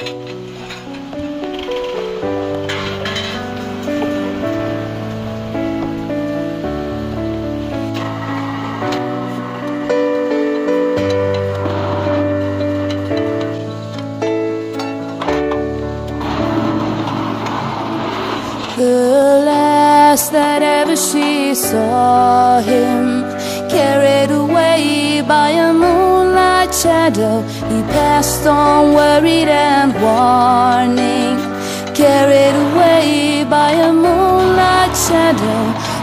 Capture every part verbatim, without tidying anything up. The last that ever she saw him, carried away by a moonlight shadow, he passed on worried and warning. Carried away by a moonlight shadow,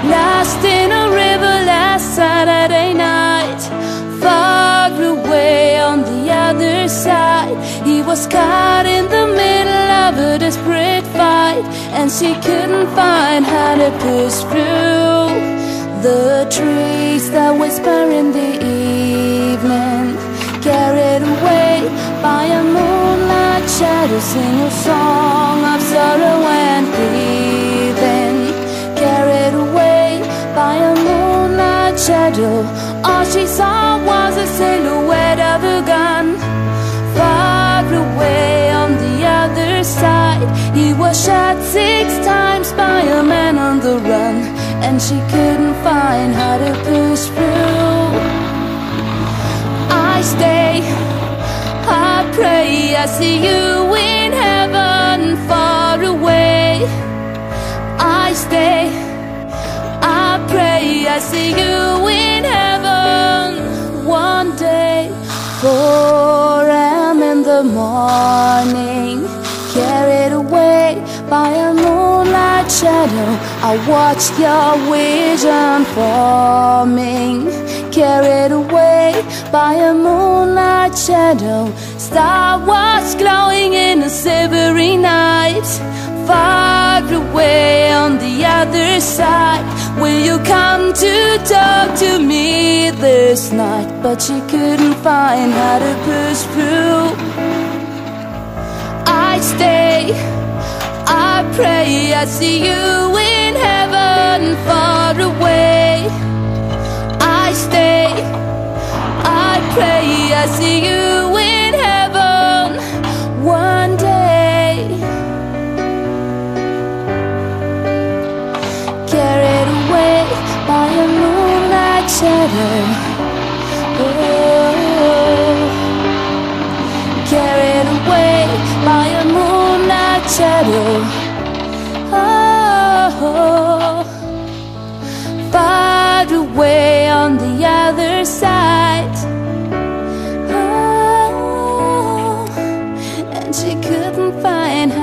lost in a river last Saturday night, far away on the other side. He was caught in the middle of a desperate fight, and she couldn't find how to push through. The trees that whisper in the evening, carried away by a moonlight shadow, sing a song of sorrow and grieving. Carried away by a moonlight shadow, all she saw was a silhouette of a gun, far away on the other side. He was shot six times by a man on the run, and she couldn't find how to push through. I stay, I pray, I see you in heaven far away. I stay, I pray, I see you in heaven one day. four a m in the morning, carried away by a moonlight shadow, I watched your vision forming. Carried away by a moonlight shadow, star was glowing in a silvery night, far away on the other side. Will you come to talk to me this night? But she couldn't find how to push through. I stay, I pray, I see you in heaven far away. I stay, I pray, I see you in heaven one day. Carried away by a moonlight shadow, oh. Carried away by a moonlight shadow, oh. Far away on the other side, oh. And she couldn't find